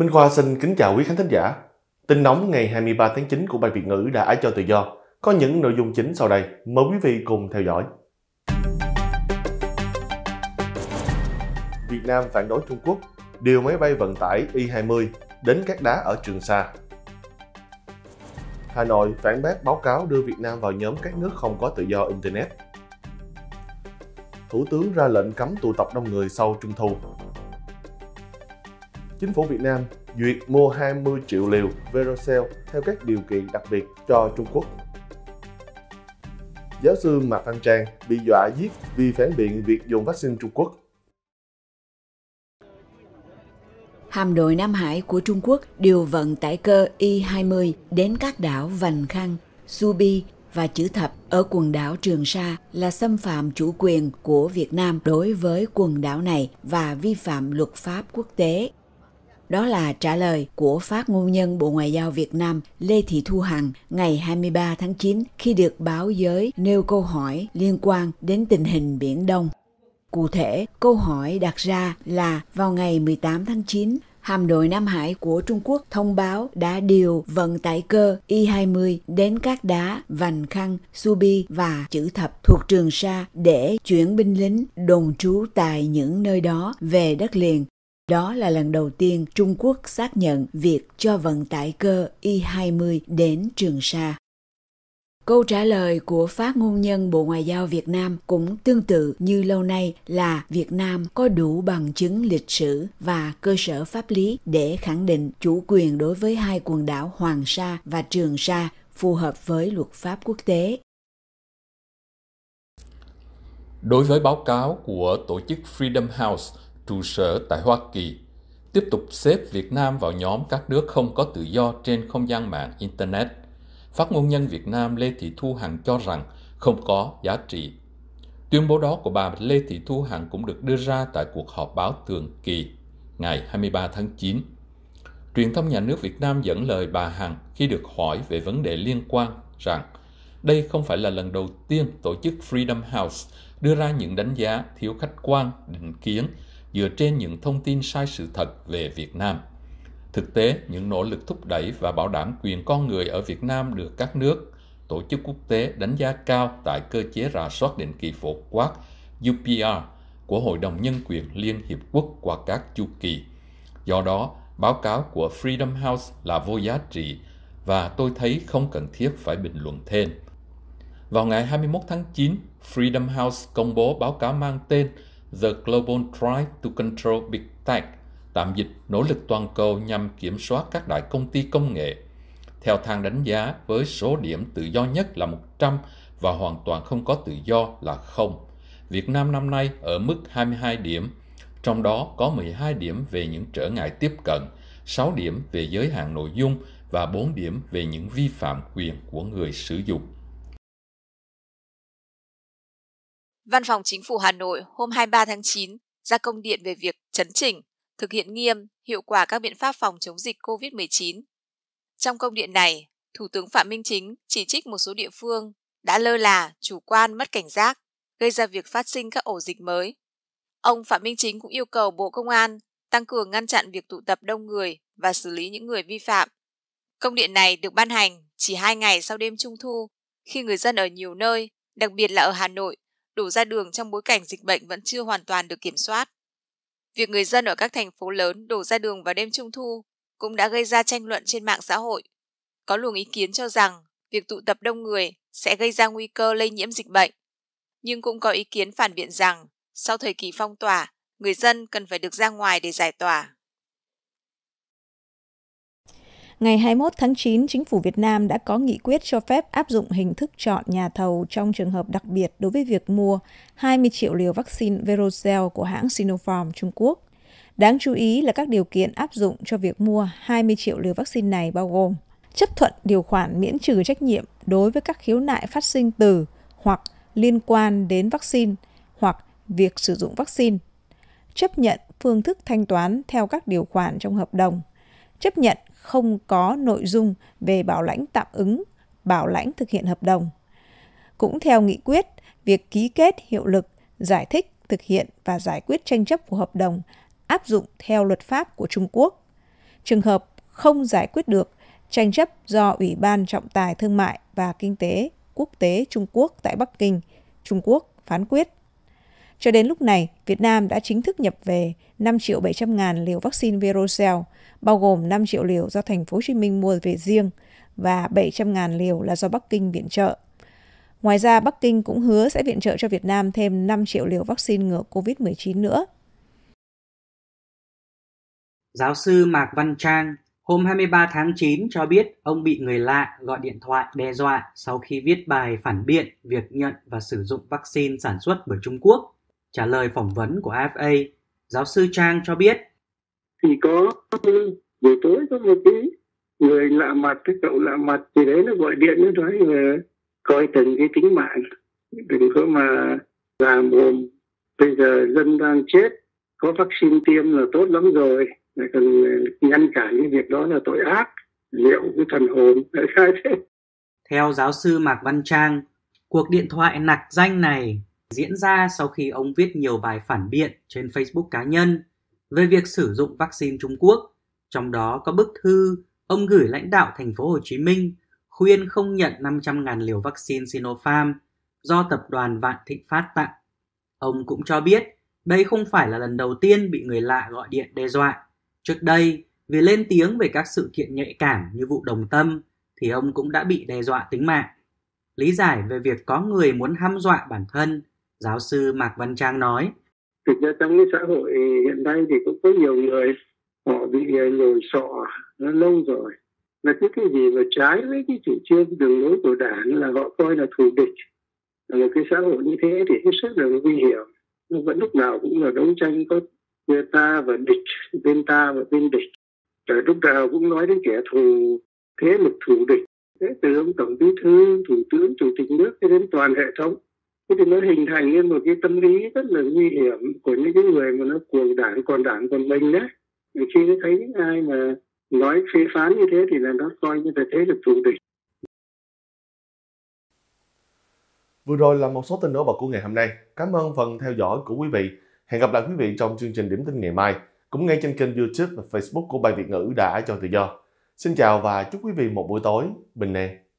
Minh Khoa xin kính chào quý khán thính giả. Tin nóng ngày 23 tháng 9 của Ban Việt ngữ đã cho tự do có những nội dung chính sau đây, mời quý vị cùng theo dõi. Việt Nam phản đối Trung Quốc điều máy bay vận tải Y-20 đến các đá ở Trường Sa. Hà Nội phản bác báo cáo đưa Việt Nam vào nhóm các nước không có tự do Internet. Thủ tướng ra lệnh cấm tụ tập đông người sau Trung thu. Chính phủ Việt Nam duyệt mua 20 triệu liều Vero Cell theo các điều kiện đặc biệt cho Trung Quốc. Giáo sư Mạc Văn Trang bị dọa giết vì phản biện việc dùng vaccine Trung Quốc. Hạm đội Nam Hải của Trung Quốc điều vận tải cơ Y-20 đến các đảo Vành Khăn, Subi và Chữ Thập ở quần đảo Trường Sa là xâm phạm chủ quyền của Việt Nam đối với quần đảo này và vi phạm luật pháp quốc tế. Đó là trả lời của phát ngôn nhân Bộ Ngoại giao Việt Nam Lê Thị Thu Hằng ngày 23 tháng 9 khi được báo giới nêu câu hỏi liên quan đến tình hình Biển Đông. Cụ thể, câu hỏi đặt ra là vào ngày 18 tháng 9, hạm đội Nam Hải của Trung Quốc thông báo đã điều vận tải cơ Y-20 đến các đá Vành Khăn, Subi và Chữ Thập thuộc Trường Sa để chuyển binh lính đồn trú tại những nơi đó về đất liền. Đó là lần đầu tiên Trung Quốc xác nhận việc cho vận tải cơ Y-20 đến Trường Sa. Câu trả lời của phát ngôn nhân Bộ Ngoại giao Việt Nam cũng tương tự như lâu nay là Việt Nam có đủ bằng chứng lịch sử và cơ sở pháp lý để khẳng định chủ quyền đối với hai quần đảo Hoàng Sa và Trường Sa phù hợp với luật pháp quốc tế. Đối với báo cáo của tổ chức Freedom House, trụ sở tại Hoa Kỳ, tiếp tục xếp Việt Nam vào nhóm các nước không có tự do trên không gian mạng Internet, phát ngôn nhân Việt Nam Lê Thị Thu Hằng cho rằng không có giá trị. Tuyên bố đó của bà Lê Thị Thu Hằng cũng được đưa ra tại cuộc họp báo thường kỳ ngày 23 tháng 9. Truyền thông nhà nước Việt Nam dẫn lời bà Hằng khi được hỏi về vấn đề liên quan rằng đây không phải là lần đầu tiên tổ chức Freedom House đưa ra những đánh giá thiếu khách quan, định kiến dựa trên những thông tin sai sự thật về Việt Nam. Thực tế, những nỗ lực thúc đẩy và bảo đảm quyền con người ở Việt Nam được các nước, tổ chức quốc tế đánh giá cao tại cơ chế rà soát định kỳ phổ quát UPR của Hội đồng Nhân quyền Liên Hiệp Quốc qua các chu kỳ. Do đó, báo cáo của Freedom House là vô giá trị và tôi thấy không cần thiết phải bình luận thêm. Vào ngày 21 tháng 9, Freedom House công bố báo cáo mang tên The Global Drive to Control Big Tech, tạm dịch nỗ lực toàn cầu nhằm kiểm soát các đại công ty công nghệ. Theo thang đánh giá, với số điểm tự do nhất là 100 và hoàn toàn không có tự do là 0. Việt Nam năm nay ở mức 22 điểm, trong đó có 12 điểm về những trở ngại tiếp cận, 6 điểm về giới hạn nội dung và 4 điểm về những vi phạm quyền của người sử dụng. Văn phòng Chính phủ Hà Nội hôm 23 tháng 9 ra công điện về việc chấn chỉnh, thực hiện nghiêm, hiệu quả các biện pháp phòng chống dịch COVID-19. Trong công điện này, Thủ tướng Phạm Minh Chính chỉ trích một số địa phương đã lơ là, chủ quan, mất cảnh giác, gây ra việc phát sinh các ổ dịch mới. Ông Phạm Minh Chính cũng yêu cầu Bộ Công an tăng cường ngăn chặn việc tụ tập đông người và xử lý những người vi phạm. Công điện này được ban hành chỉ 2 ngày sau đêm Trung thu, khi người dân ở nhiều nơi, đặc biệt là ở Hà Nội, đổ ra đường trong bối cảnh dịch bệnh vẫn chưa hoàn toàn được kiểm soát. Việc người dân ở các thành phố lớn đổ ra đường vào đêm Trung thu cũng đã gây ra tranh luận trên mạng xã hội. Có luồng ý kiến cho rằng việc tụ tập đông người sẽ gây ra nguy cơ lây nhiễm dịch bệnh. Nhưng cũng có ý kiến phản biện rằng sau thời kỳ phong tỏa, người dân cần phải được ra ngoài để giải tỏa. Ngày 21 tháng 9, Chính phủ Việt Nam đã có nghị quyết cho phép áp dụng hình thức chọn nhà thầu trong trường hợp đặc biệt đối với việc mua 20 triệu liều vaccine Verocell của hãng Sinopharm Trung Quốc. Đáng chú ý là các điều kiện áp dụng cho việc mua 20 triệu liều vaccine này bao gồm chấp thuận điều khoản miễn trừ trách nhiệm đối với các khiếu nại phát sinh từ hoặc liên quan đến vaccine hoặc việc sử dụng vaccine, chấp nhận phương thức thanh toán theo các điều khoản trong hợp đồng, chấp nhận không có nội dung về bảo lãnh tạm ứng, bảo lãnh thực hiện hợp đồng. Cũng theo nghị quyết, việc ký kết, hiệu lực, giải thích, thực hiện và giải quyết tranh chấp của hợp đồng áp dụng theo luật pháp của Trung Quốc. Trường hợp không giải quyết được, tranh chấp do Ủy ban Trọng tài Thương mại và Kinh tế Quốc tế Trung Quốc tại Bắc Kinh, Trung Quốc phán quyết. Cho đến lúc này, Việt Nam đã chính thức nhập về 5.700.000 liều vaccine Vero Cell, bao gồm 5 triệu liều do Thành phố Hồ Chí Minh mua về riêng và 700.000 liều là do Bắc Kinh viện trợ. Ngoài ra, Bắc Kinh cũng hứa sẽ viện trợ cho Việt Nam thêm 5 triệu liều vaccine ngừa COVID-19 nữa. Giáo sư Mạc Văn Trang hôm 23 tháng 9 cho biết ông bị người lạ gọi điện thoại đe dọa sau khi viết bài phản biện việc nhận và sử dụng vaccine sản xuất bởi Trung Quốc. Trả lời phỏng vấn của AFA, giáo sư Trang cho biết: Thì có buổi tối có một cái người lạ mặt, cái cậu lạ mặt thì đấy nó gọi điện nó nói là coi từng cái tính mạng, đừng có mà làm mồm. Bây giờ dân đang chết, có vaccine tiêm là tốt lắm rồi, cần ngăn cản những việc đó là tội ác, liệu cái thần hồn lại sai thế. Theo giáo sư Mạc Văn Trang, cuộc điện thoại nặc danh này diễn ra sau khi ông viết nhiều bài phản biện trên Facebook cá nhân về việc sử dụng vaccine Trung Quốc, trong đó có bức thư ông gửi lãnh đạo Thành phố Hồ Chí Minh khuyên không nhận 500.000 liều vaccine Sinopharm do tập đoàn Vạn Thịnh Phát tặng. Ông cũng cho biết đây không phải là lần đầu tiên bị người lạ gọi điện đe dọa. Trước đây, vì lên tiếng về các sự kiện nhạy cảm như vụ Đồng Tâm thì ông cũng đã bị đe dọa tính mạng. Lý giải về việc có người muốn hăm dọa bản thân, giáo sư Mạc Văn Trang nói: Thực ra trong cái xã hội hiện nay thì cũng có nhiều người họ bị nhồi sọ nó lâu rồi. Là cái gì mà trái với cái chủ trương đường lối của Đảng là họ coi là thù địch. Là một cái xã hội như thế thì hết sức là nguy hiểm. Nhưng vẫn lúc nào cũng là đấu tranh có người ta và địch, bên ta và bên địch. Rồi lúc nào cũng nói đến kẻ thù, thế lực thù địch. Thế từ ông Tổng Bí Thư, Thủ tướng, Chủ tịch nước cho đến toàn hệ thống. Thế thì nó hình thành nên một cái tâm lý rất là nguy hiểm của những cái người mà nó cuồng Đảng còn mình đấy. Vì khi nó thấy những ai mà nói phê phán như thế thì là nó coi như là thế lực thù địch. Vừa rồi là một số tin nổi bật của ngày hôm nay. Cảm ơn phần theo dõi của quý vị. Hẹn gặp lại quý vị trong chương trình Điểm tin ngày mai, cũng ngay trên kênh YouTube và Facebook của Ban Việt ngữ Đã cho Tự do. Xin chào và chúc quý vị một buổi tối bình an.